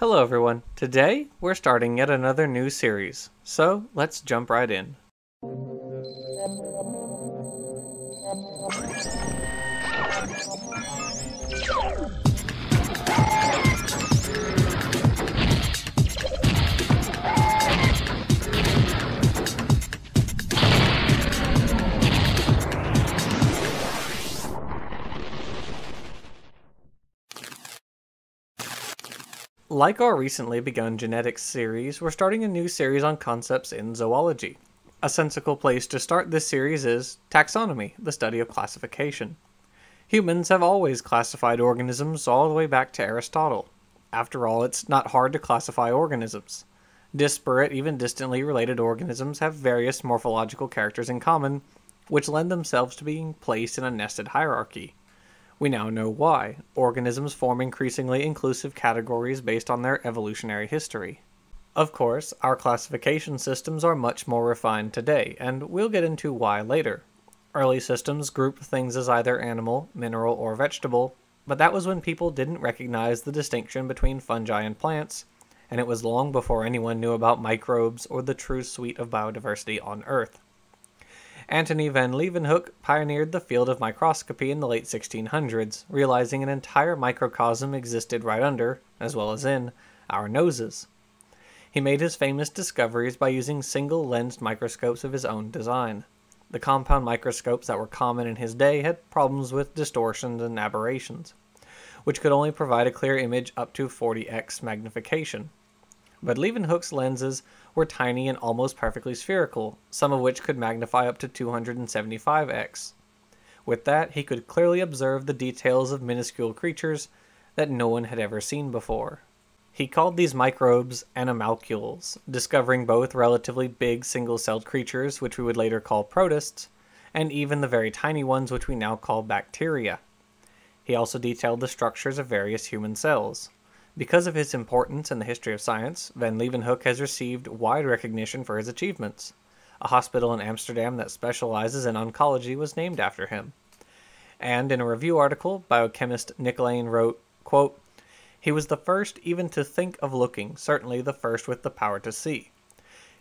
Hello everyone, today we're starting yet another new series, so let's jump right in. Like our recently begun genetics series, we're starting a new series on concepts in zoology. A sensical place to start this series is taxonomy, the study of classification. Humans have always classified organisms all the way back to Aristotle. After all, it's not hard to classify organisms. Disparate, even distantly related organisms have various morphological characters in common, which lend themselves to being placed in a nested hierarchy. We now know why. Organisms form increasingly inclusive categories based on their evolutionary history. Of course, our classification systems are much more refined today, and we'll get into why later. Early systems grouped things as either animal, mineral, or vegetable, but that was when people didn't recognize the distinction between fungi and plants, and it was long before anyone knew about microbes or the true suite of biodiversity on Earth. Antonie van Leeuwenhoek pioneered the field of microscopy in the late 1600s, realizing an entire microcosm existed right under, as well as in, our noses. He made his famous discoveries by using single-lensed microscopes of his own design. The compound microscopes that were common in his day had problems with distortions and aberrations, which could only provide a clear image up to 40x magnification. But Leeuwenhoek's lenses were tiny and almost perfectly spherical, some of which could magnify up to 275x. With that, he could clearly observe the details of minuscule creatures that no one had ever seen before. He called these microbes animalcules, discovering both relatively big single-celled creatures, which we would later call protists, and even the very tiny ones which we now call bacteria. He also detailed the structures of various human cells. Because of his importance in the history of science, van Leeuwenhoek has received wide recognition for his achievements. A hospital in Amsterdam that specializes in oncology was named after him. And in a review article, biochemist Nick Lane wrote, quote, "He was the first even to think of looking, certainly the first with the power to see.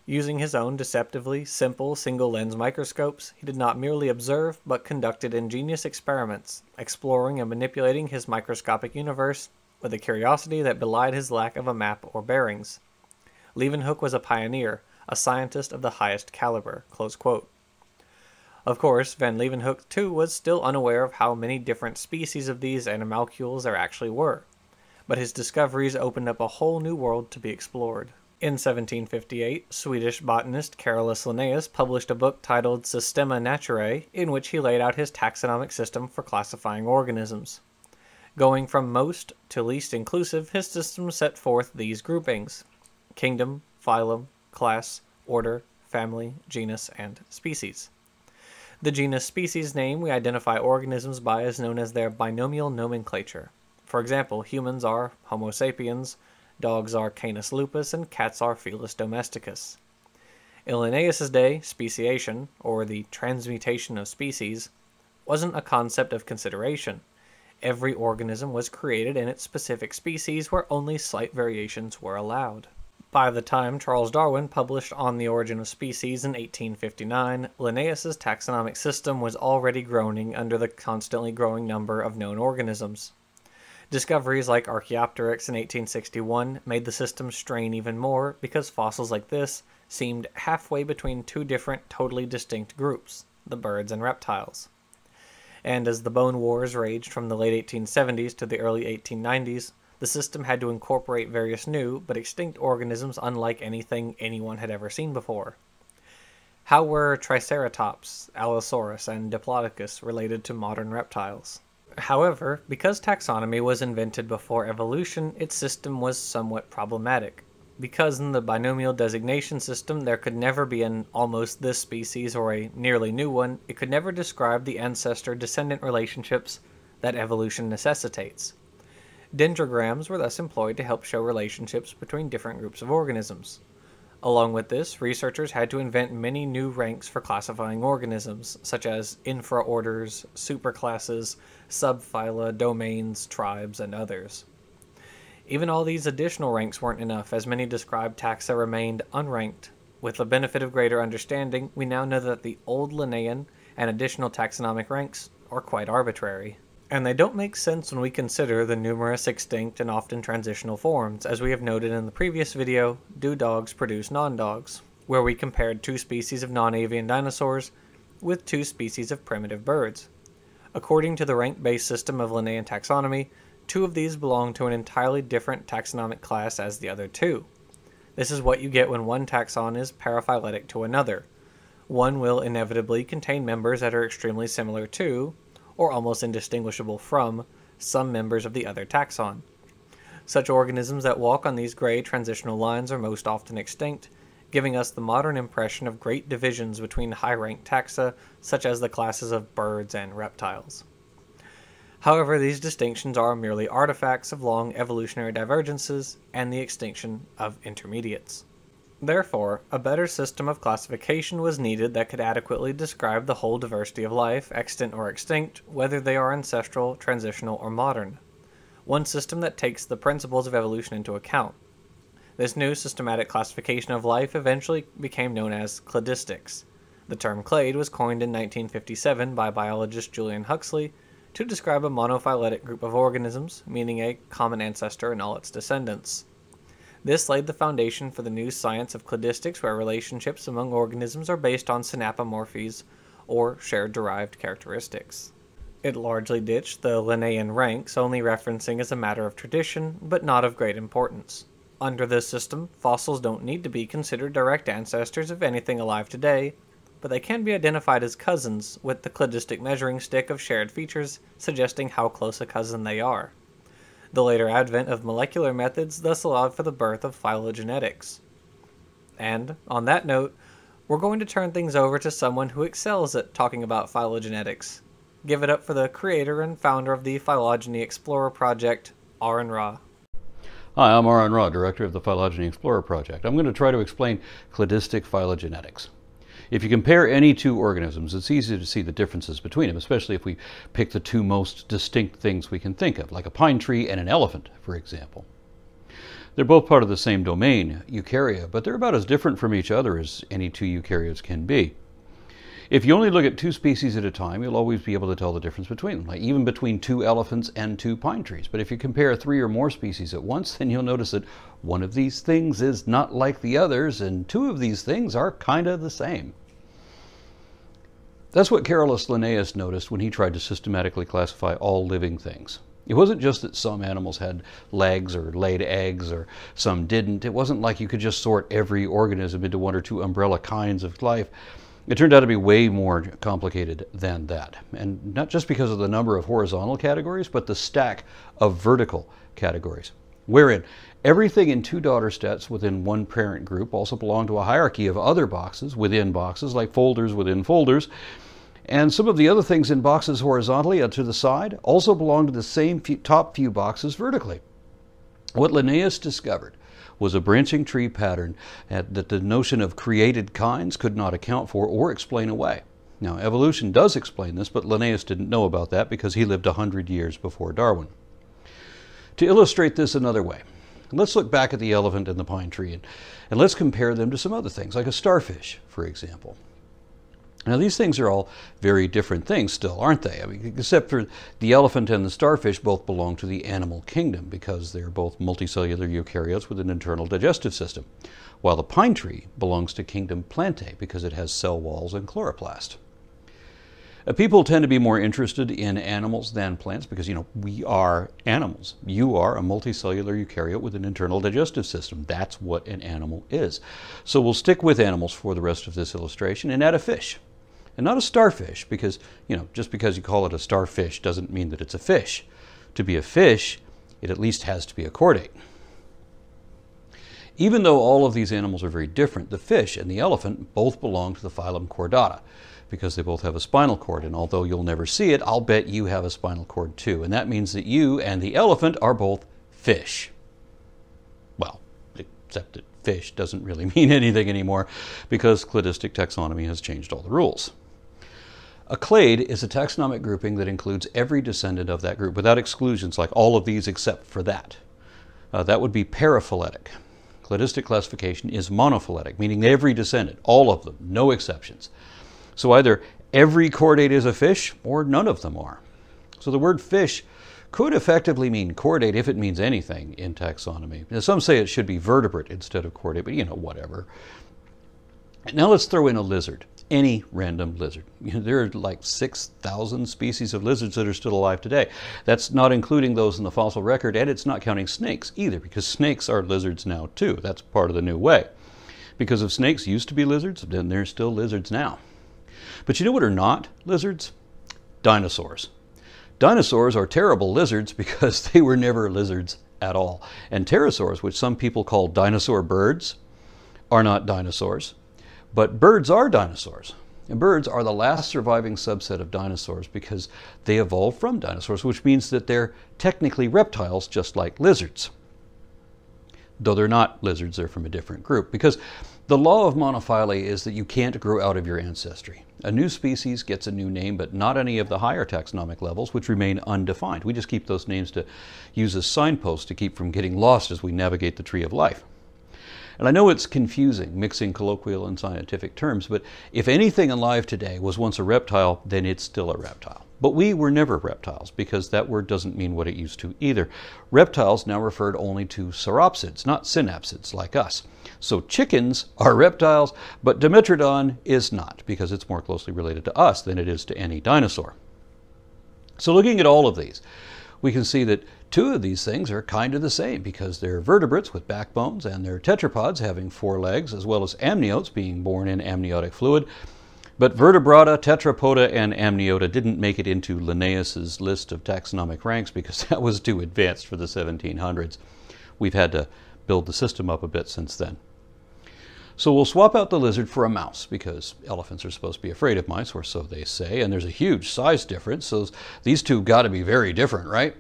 Using his own deceptively simple single-lens microscopes, he did not merely observe, but conducted ingenious experiments, exploring and manipulating his microscopic universe with a curiosity that belied his lack of a map or bearings. Leeuwenhoek was a pioneer, a scientist of the highest caliber." Close quote. Of course, van Leeuwenhoek too was still unaware of how many different species of these animalcules there actually were, but his discoveries opened up a whole new world to be explored. In 1758, Swedish botanist Carolus Linnaeus published a book titled Systema Naturae, in which he laid out his taxonomic system for classifying organisms. Going from most to least inclusive, his system set forth these groupings: kingdom, phylum, class, order, family, genus, and species. The genus-species name we identify organisms by is known as their binomial nomenclature. For example, humans are Homo sapiens, dogs are Canis lupus, and cats are Felis domesticus. In Linnaeus's day, speciation, or the transmutation of species, wasn't a concept of consideration. Every organism was created in its specific species where only slight variations were allowed. By the time Charles Darwin published On the Origin of Species in 1859, Linnaeus's taxonomic system was already groaning under the constantly growing number of known organisms. Discoveries like Archaeopteryx in 1861 made the system strain even more because fossils like this seemed halfway between two different, totally distinct groups, the birds and reptiles. And as the bone wars raged from the late 1870s to the early 1890s, the system had to incorporate various new, but extinct organisms unlike anything anyone had ever seen before. How were Triceratops, Allosaurus, and Diplodocus related to modern reptiles? However, because taxonomy was invented before evolution, its system was somewhat problematic. Because in the binomial designation system there could never be an almost this species or a nearly new one, it could never describe the ancestor-descendant relationships that evolution necessitates. Dendrograms were thus employed to help show relationships between different groups of organisms. Along with this, researchers had to invent many new ranks for classifying organisms, such as infraorders, superclasses, subphyla, domains, tribes, and others. Even all these additional ranks weren't enough, as many described taxa remained unranked. With the benefit of greater understanding, we now know that the old Linnaean and additional taxonomic ranks are quite arbitrary. And they don't make sense when we consider the numerous extinct and often transitional forms, as we have noted in the previous video, Do Dogs Produce Non-Dogs?, where we compared two species of non-avian dinosaurs with two species of primitive birds. According to the rank-based system of Linnaean taxonomy, two of these belong to an entirely different taxonomic class as the other two. This is what you get when one taxon is paraphyletic to another. One will inevitably contain members that are extremely similar to, or almost indistinguishable from, some members of the other taxon. Such organisms that walk on these gray transitional lines are most often extinct, giving us the modern impression of great divisions between high-ranked taxa, such as the classes of birds and reptiles. However, these distinctions are merely artifacts of long evolutionary divergences and the extinction of intermediates. Therefore, a better system of classification was needed that could adequately describe the whole diversity of life, extant or extinct, whether they are ancestral, transitional, or modern. One system that takes the principles of evolution into account. This new systematic classification of life eventually became known as cladistics. The term clade was coined in 1957 by biologist Julian Huxley to describe a monophyletic group of organisms, meaning a common ancestor and all its descendants. This laid the foundation for the new science of cladistics, where relationships among organisms are based on synapomorphies, or shared derived characteristics. It largely ditched the Linnaean ranks, only referencing as a matter of tradition, but not of great importance. Under this system, fossils don't need to be considered direct ancestors of anything alive today, but they can be identified as cousins, with the cladistic measuring stick of shared features suggesting how close a cousin they are. The later advent of molecular methods thus allowed for the birth of phylogenetics. And, on that note, we're going to turn things over to someone who excels at talking about phylogenetics. Give it up for the creator and founder of the Phylogeny Explorer Project, Aron Ra. Hi, I'm Aron Ra, director of the Phylogeny Explorer Project. I'm going to try to explain cladistic phylogenetics. If you compare any two organisms, it's easy to see the differences between them, especially if we pick the two most distinct things we can think of, like a pine tree and an elephant, for example. They're both part of the same domain, eukarya, but they're about as different from each other as any two eukaryotes can be. If you only look at two species at a time, you'll always be able to tell the difference between them, like even between two elephants and two pine trees. But if you compare three or more species at once, then you'll notice that one of these things is not like the others, and two of these things are kind of the same. That's what Carolus Linnaeus noticed when he tried to systematically classify all living things. It wasn't just that some animals had legs or laid eggs or some didn't. It wasn't like you could just sort every organism into one or two umbrella kinds of life. It turned out to be way more complicated than that, and not just because of the number of horizontal categories, but the stack of vertical categories, wherein everything in two daughter sets within one parent group also belonged to a hierarchy of other boxes within boxes, like folders within folders, and some of the other things in boxes horizontally and to the side also belonged to the same top few boxes vertically. What Linnaeus discovered was a branching tree pattern that the notion of created kinds could not account for or explain away. Now, evolution does explain this, but Linnaeus didn't know about that because he lived 100 years before Darwin. To illustrate this another way, let's look back at the elephant and the pine tree and let's compare them to some other things, like a starfish, for example. Now, these things are all very different things still, aren't they? I mean, except for the elephant and the starfish both belong to the animal kingdom because they're both multicellular eukaryotes with an internal digestive system, while the pine tree belongs to kingdom Plantae because it has cell walls and chloroplast. People tend to be more interested in animals than plants because, you know, we are animals. You are a multicellular eukaryote with an internal digestive system. That's what an animal is. So we'll stick with animals for the rest of this illustration and add a fish. And not a starfish, because, you know, just because you call it a starfish doesn't mean that it's a fish. To be a fish, it at least has to be a chordate. Even though all of these animals are very different, the fish and the elephant both belong to the phylum Chordata, because they both have a spinal cord. And although you'll never see it, I'll bet you have a spinal cord too. And that means that you and the elephant are both fish. Well, except that fish doesn't really mean anything anymore, because cladistic taxonomy has changed all the rules. A clade is a taxonomic grouping that includes every descendant of that group without exclusions, like all of these except for that. That would be paraphyletic. Cladistic classification is monophyletic, meaning every descendant, all of them, no exceptions. So either every chordate is a fish or none of them are. So the word fish could effectively mean chordate if it means anything in taxonomy. Now, some say it should be vertebrate instead of chordate, but you know, whatever. Now let's throw in a lizard, any random lizard. You know, there are like 6,000 species of lizards that are still alive today. That's not including those in the fossil record, and it's not counting snakes either, because snakes are lizards now too. That's part of the new way. Because if snakes used to be lizards, then they're still lizards now. But you know what are not lizards? Dinosaurs. Dinosaurs are terrible lizards because they were never lizards at all. And pterosaurs, which some people call dinosaur birds, are not dinosaurs. But birds are dinosaurs. And birds are the last surviving subset of dinosaurs because they evolved from dinosaurs, which means that they're technically reptiles just like lizards. Though they're not lizards, they're from a different group. Because the law of monophyly is that you can't grow out of your ancestry. A new species gets a new name, but not any of the higher taxonomic levels, which remain undefined. We just keep those names to use as signposts to keep from getting lost as we navigate the tree of life. And I know it's confusing, mixing colloquial and scientific terms, but if anything alive today was once a reptile, then it's still a reptile. But we were never reptiles, because that word doesn't mean what it used to either. Reptiles now referred only to sauropsids, not synapsids like us. So chickens are reptiles, but Dimetrodon is not, because it's more closely related to us than it is to any dinosaur. So looking at all of these, we can see that two of these things are kind of the same, because they're vertebrates with backbones, and they're tetrapods having four legs, as well as amniotes being born in amniotic fluid. But vertebrata, tetrapoda, and amniota didn't make it into Linnaeus's list of taxonomic ranks because that was too advanced for the 1700s. We've had to build the system up a bit since then. So we'll swap out the lizard for a mouse, because elephants are supposed to be afraid of mice, or so they say, and there's a huge size difference, so these two got to be very different, right?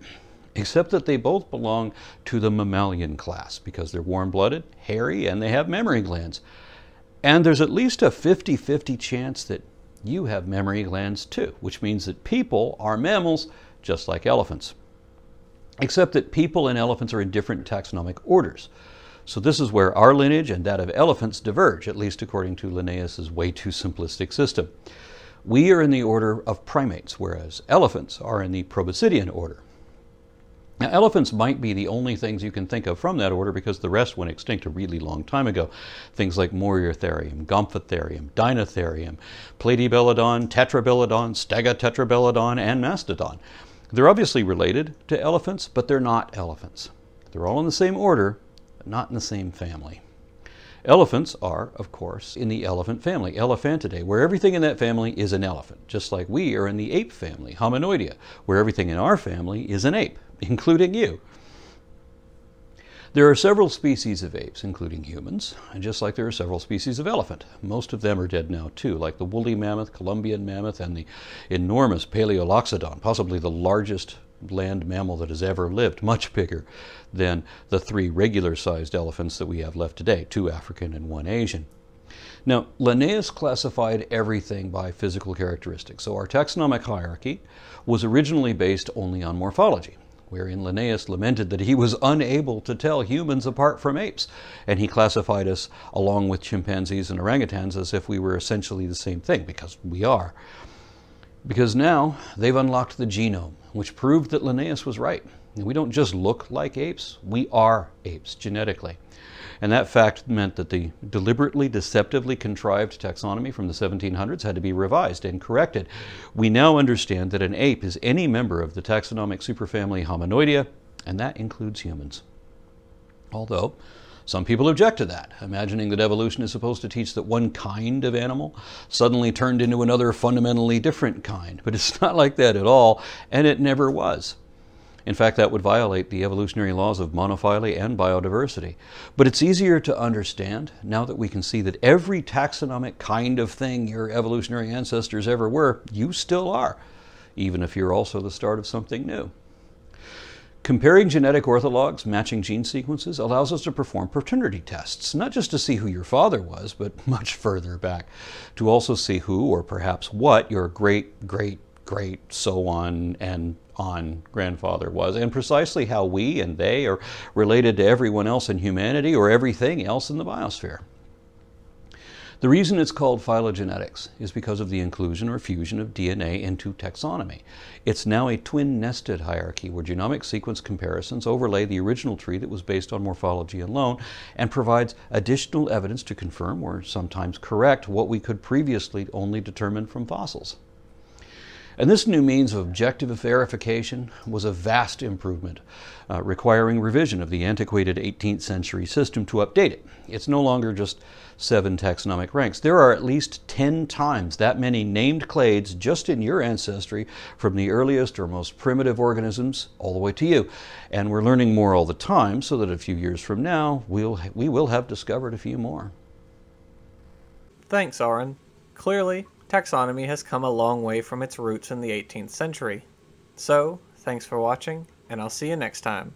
Except that they both belong to the mammalian class, because they're warm-blooded, hairy, and they have memory glands. And there's at least a 50-50 chance that you have memory glands too, which means that people are mammals just like elephants. Except that people and elephants are in different taxonomic orders. So this is where our lineage and that of elephants diverge, at least according to Linnaeus's way too simplistic system. We are in the order of primates, whereas elephants are in the proboscidean order. Now, elephants might be the only things you can think of from that order, because the rest went extinct a really long time ago. Things like Moeritherium, Gomphotherium, Dinotherium, Platybelodon, Tetrabelodon, Stegotetrabelodon, and Mastodon. They're obviously related to elephants, but they're not elephants. They're all in the same order, but not in the same family. Elephants are, of course, in the elephant family, Elephantidae, where everything in that family is an elephant, just like we are in the ape family, Hominoidea, where everything in our family is an ape, including you. There are several species of apes, including humans, and just like there are several species of elephant. Most of them are dead now too, like the woolly mammoth, Columbian mammoth, and the enormous Paleoloxodon, possibly the largest land mammal that has ever lived, much bigger than the three regular-sized elephants that we have left today, two African and one Asian. Now, Linnaeus classified everything by physical characteristics, so our taxonomic hierarchy was originally based only on morphology, wherein Linnaeus lamented that he was unable to tell humans apart from apes, and he classified us along with chimpanzees and orangutans as if we were essentially the same thing, because we are. Because now they've unlocked the genome, which proved that Linnaeus was right. We don't just look like apes, we are apes genetically. And that fact meant that the deliberately, deceptively contrived taxonomy from the 1700s had to be revised and corrected. We now understand that an ape is any member of the taxonomic superfamily Hominoidea, and that includes humans. Although, some people object to that, imagining that evolution is supposed to teach that one kind of animal suddenly turned into another fundamentally different kind. But it's not like that at all, and it never was. In fact, that would violate the evolutionary laws of monophyly and biodiversity. But it's easier to understand now that we can see that every taxonomic kind of thing your evolutionary ancestors ever were, you still are, even if you're also the start of something new. Comparing genetic orthologs, matching gene sequences, allows us to perform paternity tests, not just to see who your father was, but much further back, to also see who, or perhaps what, your great, great, great, so on and on grandfather was, and precisely how we and they are related to everyone else in humanity or everything else in the biosphere. The reason it's called phylogenetics is because of the inclusion or fusion of DNA into taxonomy. It's now a twin-nested hierarchy where genomic sequence comparisons overlay the original tree that was based on morphology alone and provides additional evidence to confirm or sometimes correct what we could previously only determine from fossils. And this new means of objective verification was a vast improvement, requiring revision of the antiquated 18th century system to update it. It's no longer just 7 taxonomic ranks. There are at least 10 times that many named clades just in your ancestry, from the earliest or most primitive organisms all the way to you. And we're learning more all the time, so that a few years from now, we will have discovered a few more. Thanks, Aron. Clearly, taxonomy has come a long way from its roots in the 18th century. So, thanks for watching, and I'll see you next time.